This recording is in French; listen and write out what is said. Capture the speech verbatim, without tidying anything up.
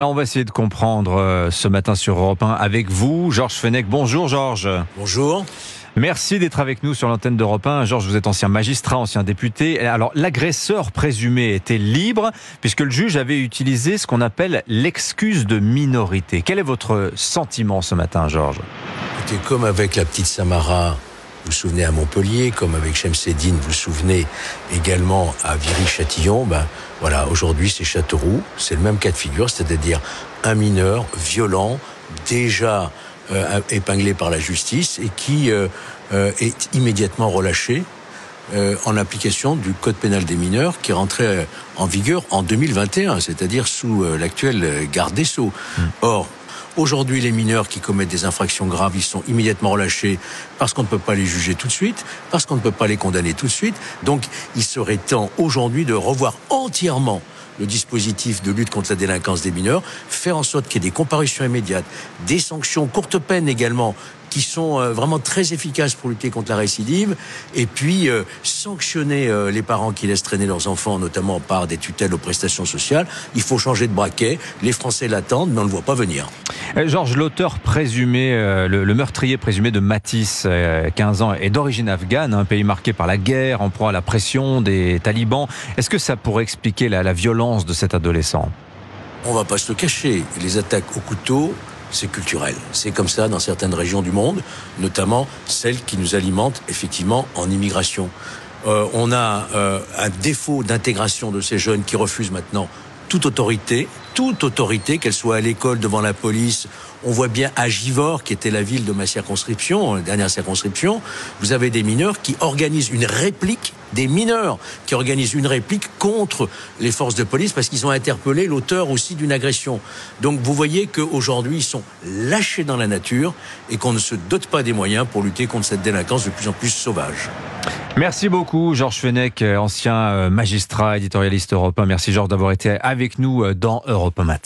On va essayer de comprendre ce matin sur Europe un avec vous, Georges Fenech. Bonjour Georges. Bonjour. Merci d'être avec nous sur l'antenne d'Europe un. Georges, vous êtes ancien magistrat, ancien député. Alors, l'agresseur présumé était libre puisque le juge avait utilisé ce qu'on appelle l'excuse de minorité. Quel est votre sentiment ce matin, Georges? Écoutez, comme avec la petite Samara, vous vous souvenez à Montpellier, comme avec Chemseddine, vous vous souvenez également à Viry-Châtillon, ben voilà, aujourd'hui c'est Châteauroux, c'est le même cas de figure, c'est-à-dire un mineur violent, déjà euh, épinglé par la justice et qui euh, euh, est immédiatement relâché euh, en application du Code pénal des mineurs qui est rentré en vigueur en deux mille vingt et un, c'est-à-dire sous euh, l'actuelle Garde des Sceaux. Mmh. Or, aujourd'hui, les mineurs qui commettent des infractions graves, ils sont immédiatement relâchés parce qu'on ne peut pas les juger tout de suite, parce qu'on ne peut pas les condamner tout de suite. Donc, il serait temps aujourd'hui de revoir entièrement le dispositif de lutte contre la délinquance des mineurs, faire en sorte qu'il y ait des comparutions immédiates, des sanctions, courtes peines également, qui sont vraiment très efficaces pour lutter contre la récidive, et puis euh, sanctionner euh, les parents qui laissent traîner leurs enfants, notamment par des tutelles aux prestations sociales. Il faut changer de braquet, les Français l'attendent, mais on ne le voit pas venir. Georges, l'auteur présumé, euh, le, le meurtrier présumé de Matisse, euh, quinze ans, est d'origine afghane, un pays marqué par la guerre, en proie à la pression des talibans. Est-ce que ça pourrait expliquer la, la violence de cet adolescent? On ne va pas se le cacher, les attaques au couteau, c'est culturel. C'est comme ça dans certaines régions du monde, notamment celles qui nous alimentent effectivement en immigration. Euh, on a euh, un défaut d'intégration de ces jeunes qui refusent maintenant toute autorité, toute autorité, qu'elle soit à l'école, devant la police. On voit bien à Givor, qui était la ville de ma circonscription, la dernière circonscription, vous avez des mineurs qui organisent une réplique, des mineurs qui organisent une réplique contre les forces de police parce qu'ils ont interpellé l'auteur aussi d'une agression. Donc vous voyez qu'aujourd'hui, ils sont lâchés dans la nature et qu'on ne se dote pas des moyens pour lutter contre cette délinquance de plus en plus sauvage. Merci beaucoup Georges Fenech, ancien magistrat, éditorialiste européen. Merci Georges d'avoir été avec nous dans Europe un Matin.